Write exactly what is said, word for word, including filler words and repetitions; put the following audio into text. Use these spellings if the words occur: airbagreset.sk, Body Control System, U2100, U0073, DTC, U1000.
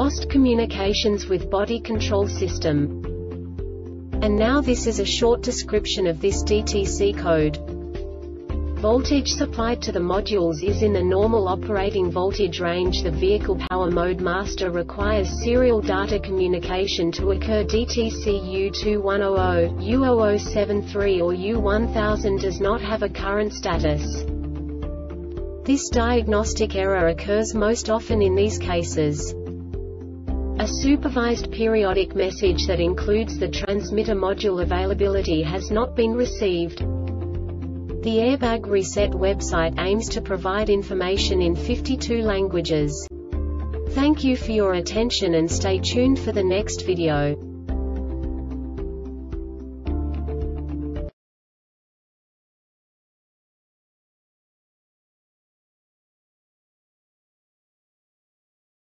lost communications with body control system. And now this is a short description of this D T C code. Voltage supplied to the modules is in the normal operating voltage range. The vehicle power mode master requires serial data communication to occur. D T C U twenty-one hundred, U zero zero seven three or U one thousand does not have a current status. This diagnostic error occurs most often in these cases. A supervised periodic message that includes the transmitter module availability has not been received. The Airbag Reset website aims to provide information in fifty-two languages. Thank you for your attention and stay tuned for the next video.